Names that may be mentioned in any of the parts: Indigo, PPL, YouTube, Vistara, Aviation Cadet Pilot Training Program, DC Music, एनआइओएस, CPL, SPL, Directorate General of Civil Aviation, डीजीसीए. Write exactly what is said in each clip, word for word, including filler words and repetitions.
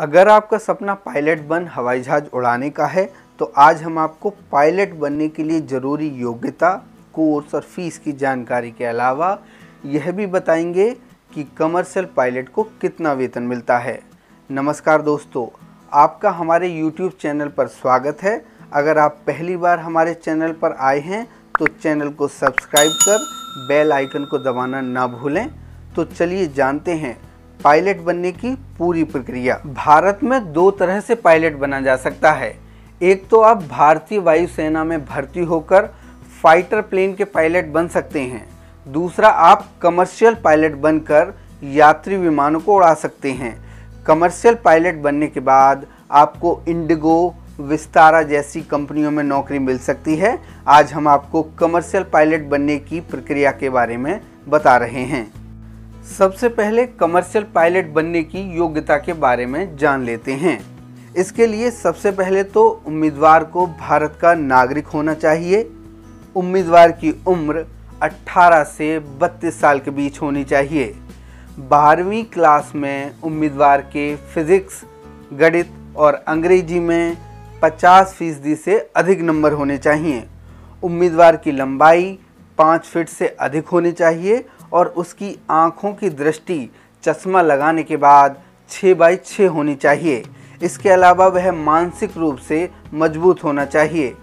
अगर आपका सपना पायलट बन हवाई जहाज़ उड़ाने का है तो आज हम आपको पायलट बनने के लिए ज़रूरी योग्यता, कोर्स और फीस की जानकारी के अलावा यह भी बताएंगे कि कमर्शियल पायलट को कितना वेतन मिलता है। नमस्कार दोस्तों, आपका हमारे YouTube चैनल पर स्वागत है। अगर आप पहली बार हमारे चैनल पर आए हैं तो चैनल को सब्सक्राइब कर बेल आइकन को दबाना ना भूलें। तो चलिए जानते हैं पायलट बनने की पूरी प्रक्रिया। भारत में दो तरह से पायलट बना जा सकता है। एक तो आप भारतीय वायुसेना में भर्ती होकर फाइटर प्लेन के पायलट बन सकते हैं, दूसरा आप कमर्शियल पायलट बनकर यात्री विमानों को उड़ा सकते हैं। कमर्शियल पायलट बनने के बाद आपको इंडिगो, विस्तारा जैसी कंपनियों में नौकरी मिल सकती है। आज हम आपको कमर्शियल पायलट बनने की प्रक्रिया के बारे में बता रहे हैं। सबसे पहले कमर्शियल पायलट बनने की योग्यता के बारे में जान लेते हैं। इसके लिए सबसे पहले तो उम्मीदवार को भारत का नागरिक होना चाहिए। उम्मीदवार की उम्र अठारह से बत्तीस साल के बीच होनी चाहिए। बारहवीं क्लास में उम्मीदवार के फिजिक्स, गणित और अंग्रेजी में पचास फीसदी से अधिक नंबर होने चाहिए। उम्मीदवार की लंबाई पाँच फीट से अधिक होनी चाहिए और उसकी आँखों की दृष्टि चश्मा लगाने के बाद छह बाई छह होनी चाहिए। इसके अलावा वह मानसिक रूप से मजबूत होना चाहिए।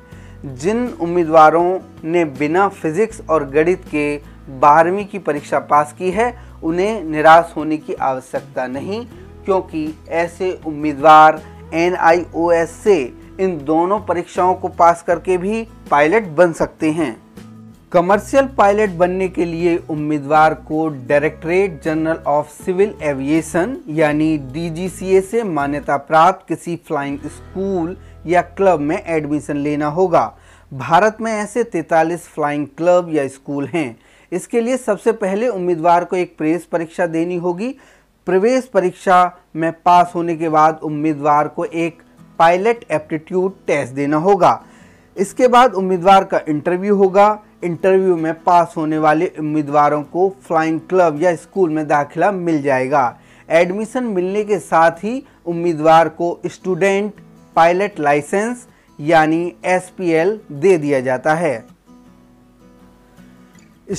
जिन उम्मीदवारों ने बिना फिजिक्स और गणित के बारहवीं की परीक्षा पास की है उन्हें निराश होने की आवश्यकता नहीं, क्योंकि ऐसे उम्मीदवार एन आई ओ एस से इन दोनों परीक्षाओं को पास करके भी पायलट बन सकते हैं। कमर्शियल पायलट बनने के लिए उम्मीदवार को directorate general of civil aviation यानी डी जी सी ए से मान्यता प्राप्त किसी फ्लाइंग स्कूल या क्लब में एडमिशन लेना होगा। भारत में ऐसे तैंतालीस फ्लाइंग क्लब या स्कूल हैं। इसके लिए सबसे पहले उम्मीदवार को एक प्रवेश परीक्षा देनी होगी। प्रवेश परीक्षा में पास होने के बाद उम्मीदवार को एक पायलट एप्टीट्यूड टेस्ट देना होगा। इसके बाद उम्मीदवार का इंटरव्यू होगा। इंटरव्यू में पास होने वाले उम्मीदवारों को फ्लाइंग क्लब या स्कूल में दाखिला मिल जाएगा। एडमिशन मिलने के साथ ही उम्मीदवार को स्टूडेंट पायलट लाइसेंस यानी एस पी एल दे दिया जाता है।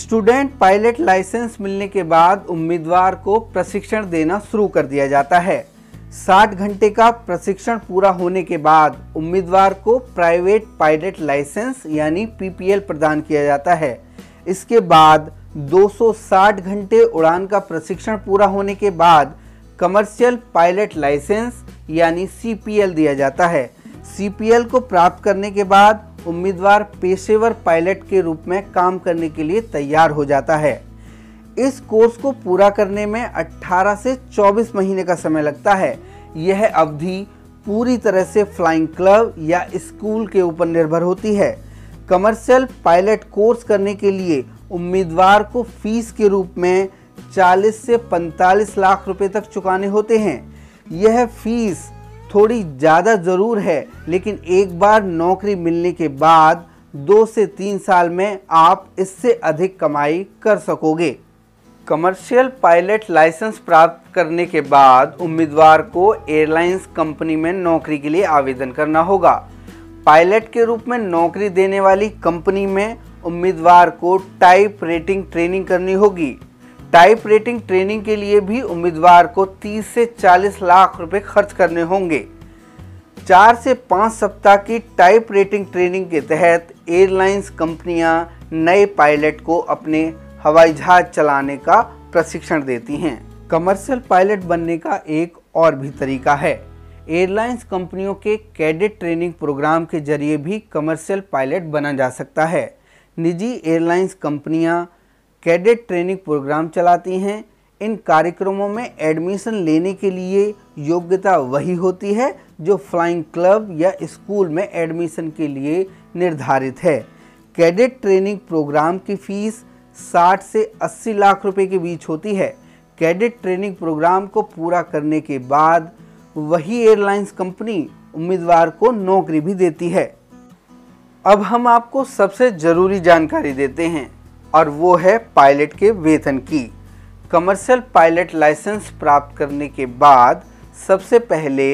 स्टूडेंट पायलट लाइसेंस मिलने के बाद उम्मीदवार को प्रशिक्षण देना शुरू कर दिया जाता है। साठ घंटे का प्रशिक्षण पूरा होने के बाद उम्मीदवार को प्राइवेट पायलट लाइसेंस यानी पी पी एल प्रदान किया जाता है। इसके बाद दो सौ साठ घंटे उड़ान का प्रशिक्षण पूरा होने के बाद कमर्शियल पायलट लाइसेंस यानी सी पी एल दिया जाता है। सी पी एल को प्राप्त करने के बाद उम्मीदवार पेशेवर पायलट के रूप में काम करने के लिए तैयार हो जाता है। इस कोर्स को पूरा करने में अठारह से चौबीस महीने का समय लगता है। यह अवधि पूरी तरह से फ्लाइंग क्लब या स्कूल के ऊपर निर्भर होती है। कमर्शियल पायलट कोर्स करने के लिए उम्मीदवार को फीस के रूप में चालीस से पैंतालीस लाख रुपए तक चुकाने होते हैं। यह फीस थोड़ी ज़्यादा ज़रूर है, लेकिन एक बार नौकरी मिलने के बाद दो से तीन साल में आप इससे अधिक कमाई कर सकोगे। कमर्शियल पायलट लाइसेंस प्राप्त करने के बाद उम्मीदवार को एयरलाइंस कंपनी में नौकरी के लिए आवेदन करना होगा। पायलट के रूप में नौकरी देने वाली कंपनी में उम्मीदवार को टाइप रेटिंग ट्रेनिंग करनी होगी। टाइप रेटिंग ट्रेनिंग के लिए भी उम्मीदवार को तीस से चालीस लाख रुपए खर्च करने होंगे। चार से पाँच सप्ताह की टाइप रेटिंग ट्रेनिंग के तहत एयरलाइंस कंपनियां नए पायलट को अपने हवाई जहाज चलाने का प्रशिक्षण देती हैं। कमर्शियल पायलट बनने का एक और भी तरीका है। एयरलाइंस कंपनियों के कैडेट ट्रेनिंग प्रोग्राम के जरिए भी कमर्शियल पायलट बना जा सकता है। निजी एयरलाइंस कंपनियाँ कैडेट ट्रेनिंग प्रोग्राम चलाती हैं। इन कार्यक्रमों में एडमिशन लेने के लिए योग्यता वही होती है जो फ्लाइंग क्लब या स्कूल में एडमिशन के लिए निर्धारित है। कैडेट ट्रेनिंग प्रोग्राम की फ़ीस साठ से अस्सी लाख रुपए के बीच होती है। कैडेट ट्रेनिंग प्रोग्राम को पूरा करने के बाद वही एयरलाइंस कंपनी उम्मीदवार को नौकरी भी देती है। अब हम आपको सबसे ज़रूरी जानकारी देते हैं और वो है पायलट के वेतन की। कमर्शियल पायलट लाइसेंस प्राप्त करने के बाद सबसे पहले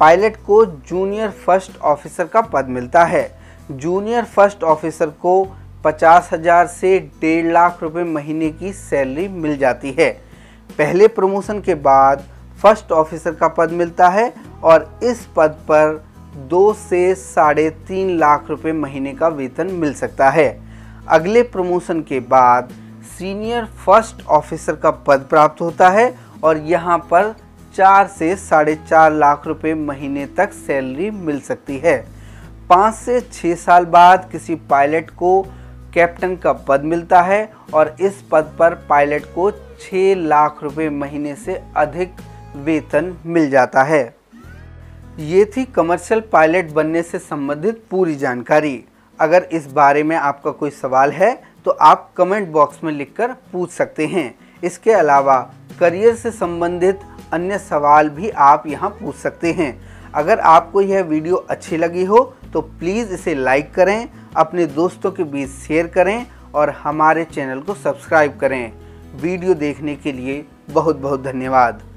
पायलट को जूनियर फर्स्ट ऑफिसर का पद मिलता है। जूनियर फर्स्ट ऑफिसर को पचास हज़ार से डेढ़ लाख रुपए महीने की सैलरी मिल जाती है। पहले प्रमोशन के बाद फर्स्ट ऑफिसर का पद मिलता है और इस पद पर दो से साढ़े तीन लाख रुपए महीने का वेतन मिल सकता है। अगले प्रमोशन के बाद सीनियर फर्स्ट ऑफिसर का पद प्राप्त होता है और यहाँ पर चार से साढ़े चार लाख रुपए महीने तक सैलरी मिल सकती है। पाँच से छः साल बाद किसी पायलट को कैप्टन का पद मिलता है और इस पद पर पायलट को छः लाख रुपए महीने से अधिक वेतन मिल जाता है। ये थी कमर्शियल पायलट बनने से संबंधित पूरी जानकारी। अगर इस बारे में आपका कोई सवाल है तो आप कमेंट बॉक्स में लिखकर पूछ सकते हैं। इसके अलावा करियर से संबंधित अन्य सवाल भी आप यहाँ पूछ सकते हैं। अगर आपको यह वीडियो अच्छी लगी हो तो प्लीज़ इसे लाइक करें, अपने दोस्तों के बीच शेयर करें और हमारे चैनल को सब्सक्राइब करें। वीडियो देखने के लिए बहुत बहुत धन्यवाद।